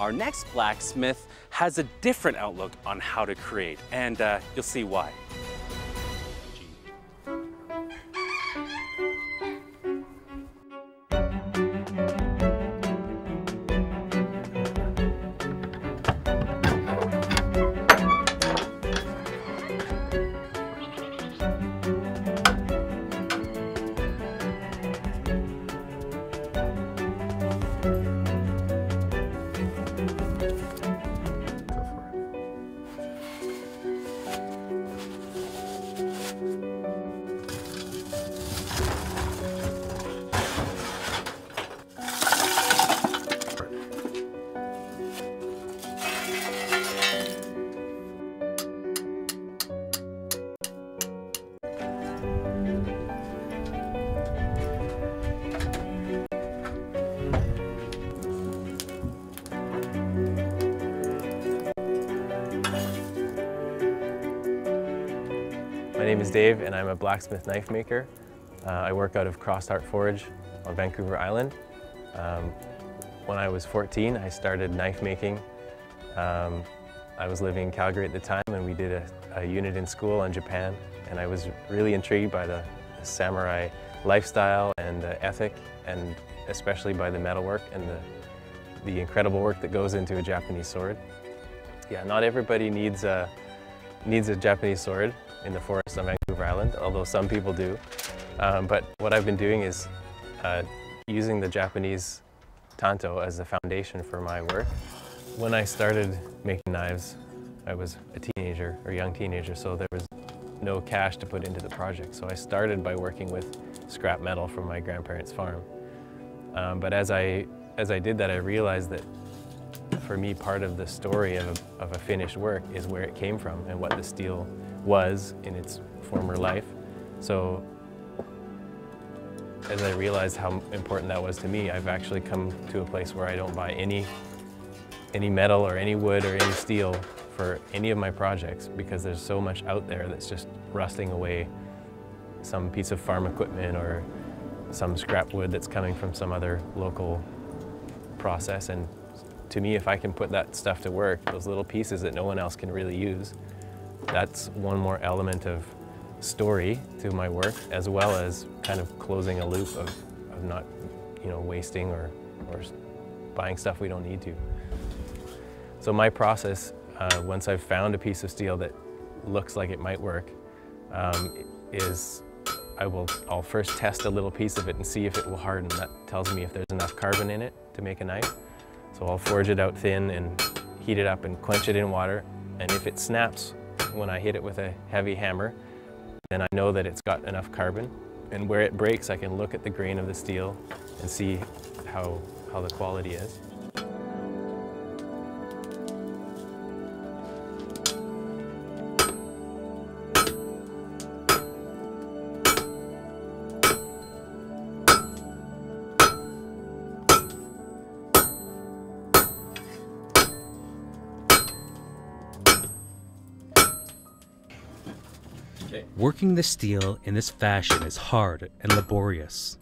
Our next blacksmith has a different outlook on how to create, and you'll see why. My name is Dave and I'm a blacksmith knife maker. I work out of Cross Heart Forge on Vancouver Island. When I was 14, I started knife making. I was living in Calgary at the time and we did a unit in school on Japan, and I was really intrigued by the samurai lifestyle and the ethic, and especially by the metalwork and the incredible work that goes into a Japanese sword. Yeah, not everybody needs a Japanese sword in the forest on Vancouver Island, although some people do. But what I've been doing is using the Japanese tanto as the foundation for my work. When I started making knives, I was a teenager, or young teenager, so there was no cash to put into the project. So I started by working with scrap metal from my grandparents' farm. But as I did that, I realized that for me, part of the story of a finished work is where it came from and what the steel was in its former life. So as I realized how important that was to me, I've actually come to a place where I don't buy any metal or any wood or any steel for any of my projects, because there's so much out there that's just rusting away, some piece of farm equipment or some scrap wood that's coming from some other local process. And to me, if I can put that stuff to work, those little pieces that no one else can really use, that's one more element of story to my work, as well as kind of closing a loop of not, wasting or buying stuff we don't need to. So my process, once I've found a piece of steel that looks like it might work, is I'll first test a little piece of it and see if it will harden. That tells me if there's enough carbon in it to make a knife. So I'll forge it out thin and heat it up and quench it in water, and if it snaps when I hit it with a heavy hammer, then I know that it's got enough carbon. And where it breaks, I can look at the grain of the steel and see how the quality is. Working the steel in this fashion is hard and laborious.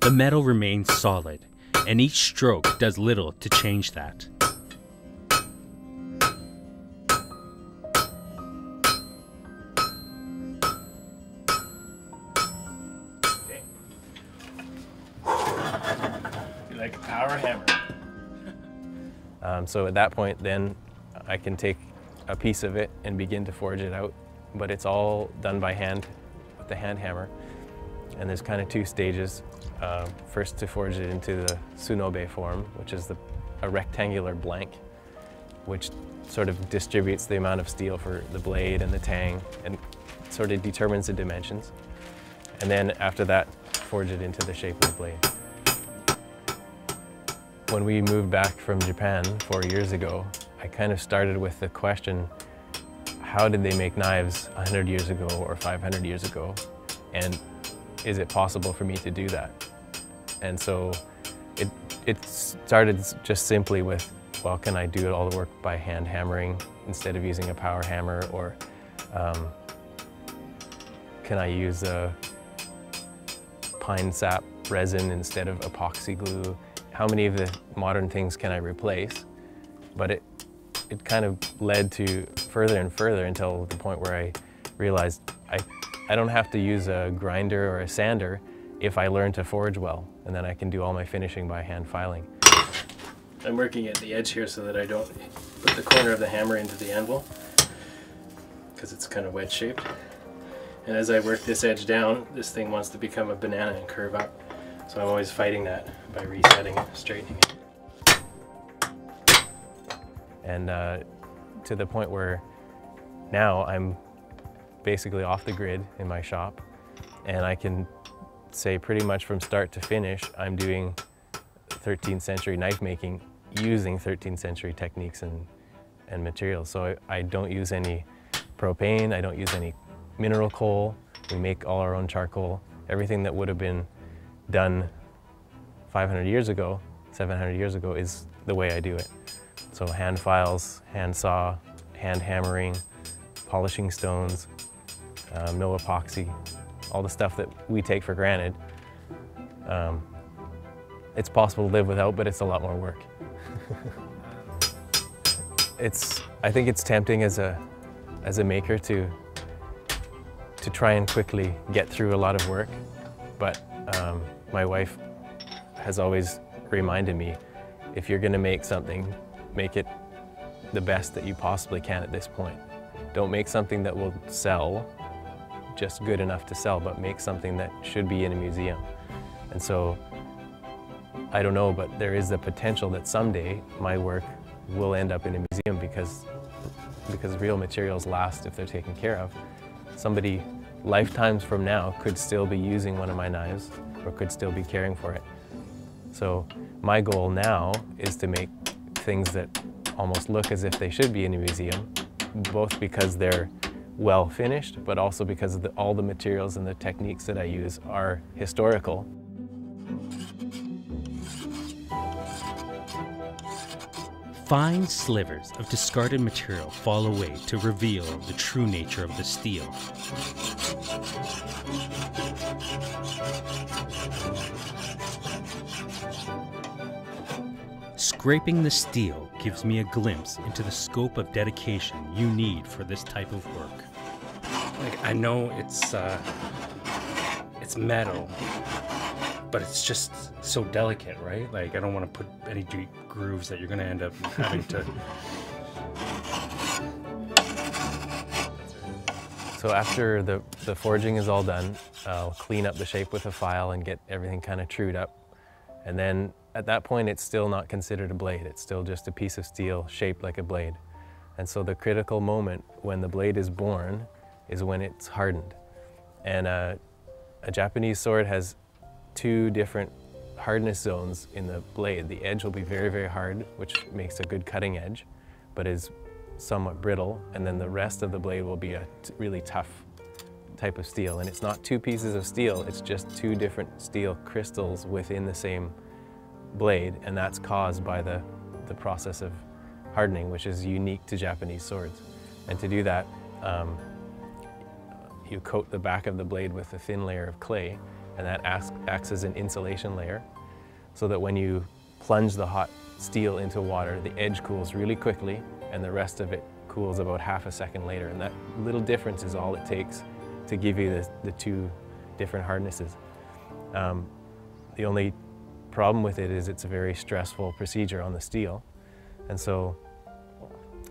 The metal remains solid, and each stroke does little to change that. You're like a power hammer. So at that point, then I can take a piece of it and begin to forge it out. But it's all done by hand with the hand hammer. And there's kind of two stages. First, to forge it into the tsunobe form, which is a rectangular blank, which sort of distributes the amount of steel for the blade and the tang, and sort of determines the dimensions. And then after that, forge it into the shape of the blade. When we moved back from Japan 4 years ago, I kind of started with the question, how did they make knives 100 years ago or 500 years ago? And is it possible for me to do that? And so it started just simply with, well, can I do all the work by hand hammering instead of using a power hammer? Or can I use a pine sap resin instead of epoxy glue? How many of the modern things can I replace? but it kind of led to further and further until the point where I realized I don't have to use a grinder or a sander if I learn to forge well, and then I can do all my finishing by hand filing. I'm working at the edge here so that I don't put the corner of the hammer into the anvil, because it's kind of wedge shaped. And as I work this edge down, this thing wants to become a banana and curve up. So I'm always fighting that by resetting it, straightening it. And to the point where now I'm basically off the grid in my shop, and I can say pretty much from start to finish, I'm doing 13th century knife making using 13th century techniques and materials. So I don't use any propane, I don't use any mineral coal, we make all our own charcoal. Everything that would have been done 500 years ago, 700 years ago is the way I do it. So hand files, hand saw, hand hammering, polishing stones, no epoxy, all the stuff that we take for granted. It's possible to live without, but it's a lot more work. I think it's tempting as a maker to try and quickly get through a lot of work, but my wife has always reminded me, if you're gonna make something, make it the best that you possibly can at this point. Don't make something that will sell, just good enough to sell, but make something that should be in a museum. And so, I don't know, but there is the potential that someday my work will end up in a museum because real materials last if they're taken care of. Somebody lifetimes from now could still be using one of my knives or could still be caring for it. So my goal now is to make things that almost look as if they should be in a museum, both because they're well finished, but also because all the materials and the techniques that I use are historical. Fine slivers of discarded material fall away to reveal the true nature of the steel. Scraping the steel gives me a glimpse into the scope of dedication you need for this type of work. Like, I know it's metal, but it's just so delicate, right? Like, I don't want to put any deep grooves that you're going to end up having to... So after the forging is all done, I'll clean up the shape with a file and get everything kind of trued up. And then at that point, it's still not considered a blade. It's still just a piece of steel shaped like a blade. And so the critical moment when the blade is born is when it's hardened. And a Japanese sword has two different hardness zones in the blade. The edge will be very, very hard, which makes a good cutting edge, but is somewhat brittle. And then the rest of the blade will be a really tough type of steel. And it's not two pieces of steel, it's just two different steel crystals within the same blade, and that's caused by the process of hardening, which is unique to Japanese swords. And to do that, you coat the back of the blade with a thin layer of clay, and that acts as an insulation layer, so that when you plunge the hot steel into water, the edge cools really quickly, and the rest of it cools about half a second later. And that little difference is all it takes to give you the two different hardnesses. The only problem with it is it's a very stressful procedure on the steel. And so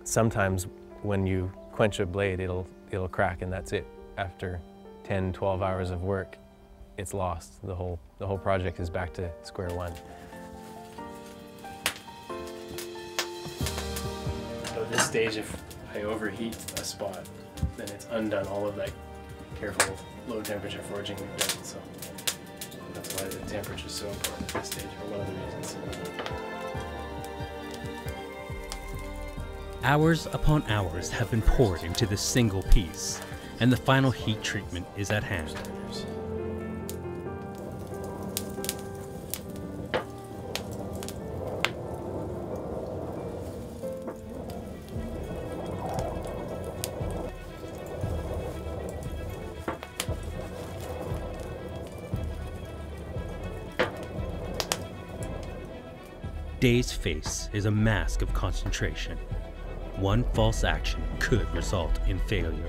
sometimes when you quench a blade, it'll crack, and that's it. After 10, 12 hours of work, it's lost. The whole project is back to square one. So at this stage, if I overheat a spot, then it's undone all of that careful low temperature forging we've done. So that's why the temperature is so important at this stage, for one of the reasons. Hours upon hours have been poured into this single piece, and the final heat treatment is at hand. Day's face is a mask of concentration. One false action could result in failure.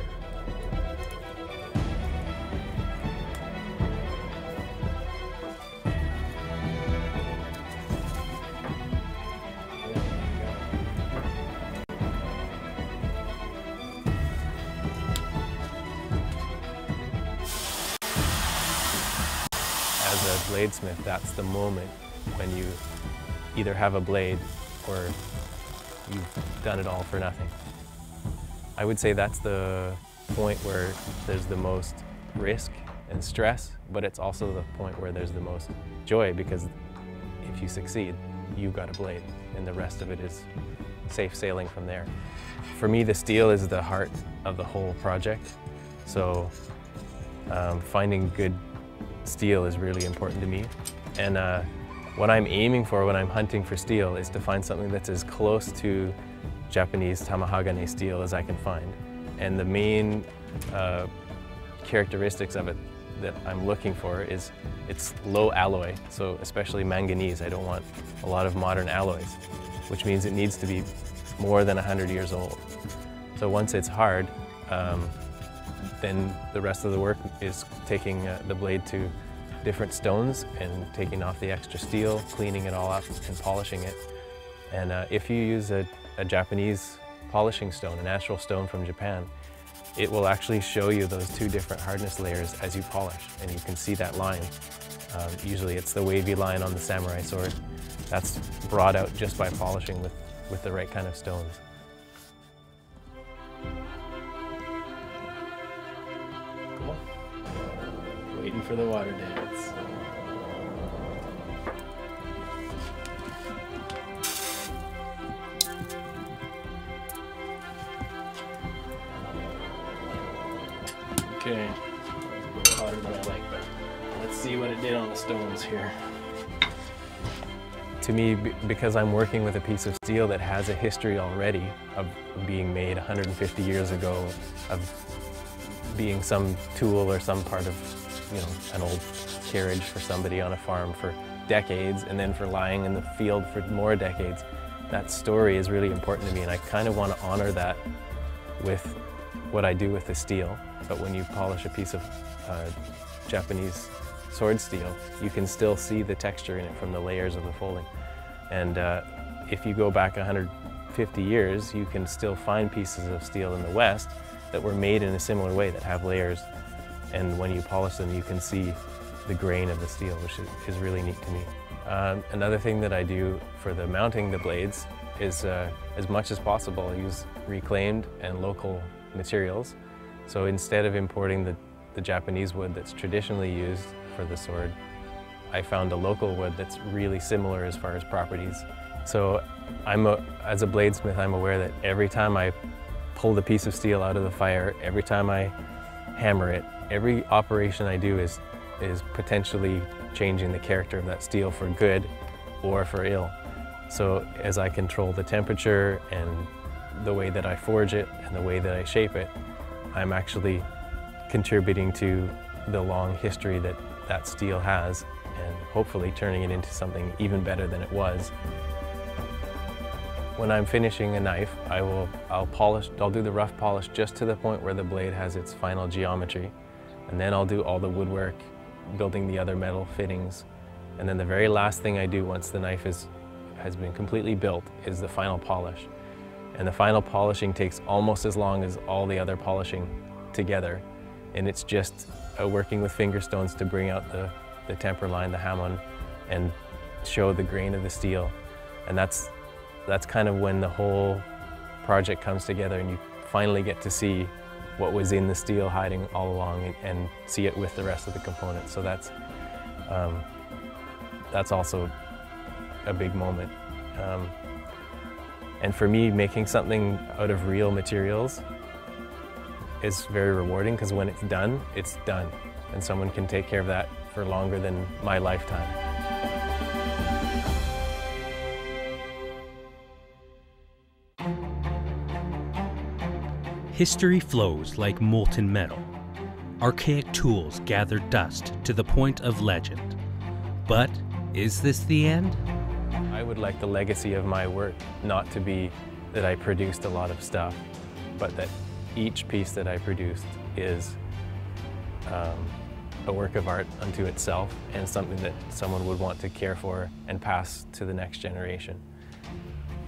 As a bladesmith, that's the moment when you either have a blade or you've done it all for nothing. I would say that's the point where there's the most risk and stress, but it's also the point where there's the most joy, because if you succeed, you've got a blade, and the rest of it is safe sailing from there. For me, the steel is the heart of the whole project, so finding good steel is really important to me. And what I'm aiming for when I'm hunting for steel is to find something that's as close to Japanese tamahagane steel as I can find. And the main characteristics of it that I'm looking for is it's low alloy, so especially manganese. I don't want a lot of modern alloys, which means it needs to be more than 100 years old. So once it's hard, then the rest of the work is taking the blade to different stones and taking off the extra steel, cleaning it all up and polishing it. And if you use a Japanese polishing stone, a natural stone from Japan, it will actually show you those two different hardness layers as you polish, and you can see that line. Usually it's the wavy line on the samurai sword. That's brought out just by polishing with the right kind of stones. Waiting for the water dance. Okay, hotter than I like, but let's see what it did on the stones here. To me, because I'm working with a piece of steel that has a history already of being made 150 years ago, of being some tool or some part of, you know, an old carriage for somebody on a farm for decades, and then for lying in the field for more decades. That story is really important to me, and I kind of want to honor that with what I do with the steel. But when you polish a piece of Japanese sword steel, you can still see the texture in it from the layers of the folding. And if you go back 150 years, you can still find pieces of steel in the West that were made in a similar way, that have layers. And when you polish them, you can see the grain of the steel, which is really neat to me. Another thing that I do for the mounting the blades is, as much as possible, use reclaimed and local materials. So instead of importing the Japanese wood that's traditionally used for the sword, I found a local wood that's really similar as far as properties. So as a bladesmith, I'm aware that every time I pull the piece of steel out of the fire, every time I hammer it, every operation I do is potentially changing the character of that steel for good or for ill. So as I control the temperature and the way that I forge it and the way that I shape it, I'm actually contributing to the long history that that steel has, and hopefully turning it into something even better than it was. When I'm finishing a knife, I'll do the rough polish just to the point where the blade has its final geometry. And then I'll do all the woodwork, building the other metal fittings. And then the very last thing I do once the knife has been completely built is the final polish. And the final polishing takes almost as long as all the other polishing together. And it's just working with finger stones to bring out the temper line, the hamon, and show the grain of the steel. And that's kind of when the whole project comes together, and you finally get to see what was in the steel hiding all along, and see it with the rest of the components. So that's also a big moment. And for me, making something out of real materials is very rewarding, because when it's done, and someone can take care of that for longer than my lifetime. History flows like molten metal. Archaic tools gather dust to the point of legend. But is this the end? I would like the legacy of my work not to be that I produced a lot of stuff, but that each piece that I produced is a work of art unto itself and something that someone would want to care for and pass to the next generation.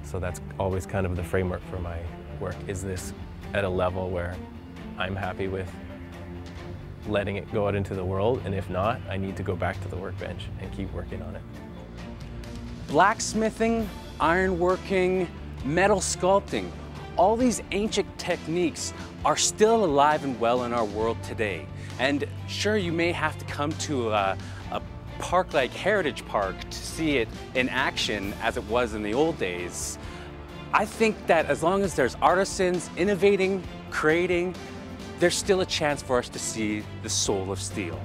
So that's always kind of the framework for my work. Is this at a level where I'm happy with letting it go out into the world, and if not, I need to go back to the workbench and keep working on it. Blacksmithing, ironworking, metal sculpting, all these ancient techniques are still alive and well in our world today. And sure, you may have to come to a park like Heritage Park to see it in action as it was in the old days. I think that as long as there's artisans innovating, creating, there's still a chance for us to see the soul of steel.